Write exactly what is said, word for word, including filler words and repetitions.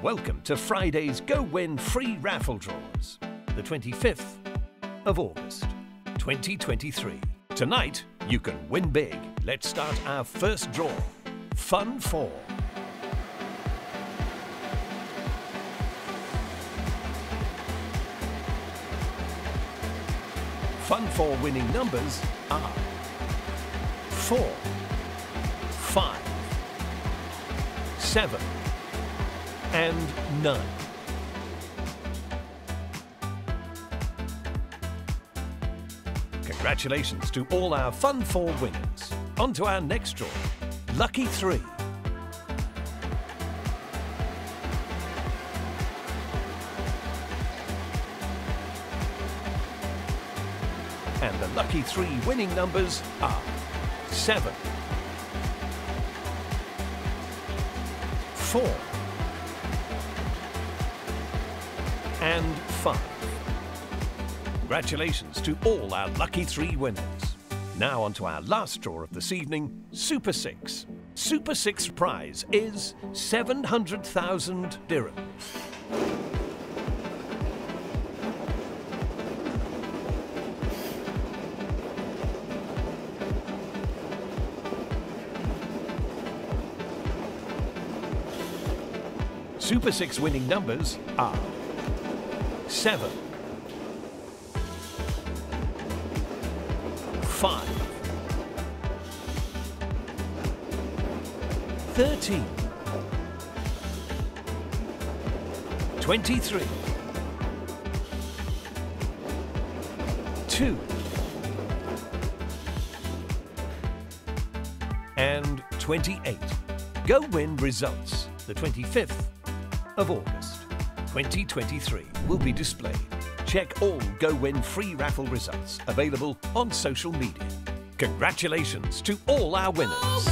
Welcome to Friday's GoWin free raffle draws, the twenty-fifth of August, twenty twenty-three. Tonight, you can win big. Let's start our first draw, Fun four. Fun four winning numbers are four, five, seven, and nine. Congratulations to all our Fun four winners. On to our next draw, Lucky three. And the Lucky three winning numbers are seven, four, and five. Congratulations to all our Lucky three winners. Now on to our last draw of this evening, Super six. Super six prize is seven hundred thousand dirhams. Super six winning numbers are seven, five, thirteen, twenty-three, two, and twenty-eight. GoWin results, the twenty-fifth of August, twenty twenty-three, will be displayed. Check all GoWin free raffle results available on social media. Congratulations to all our winners.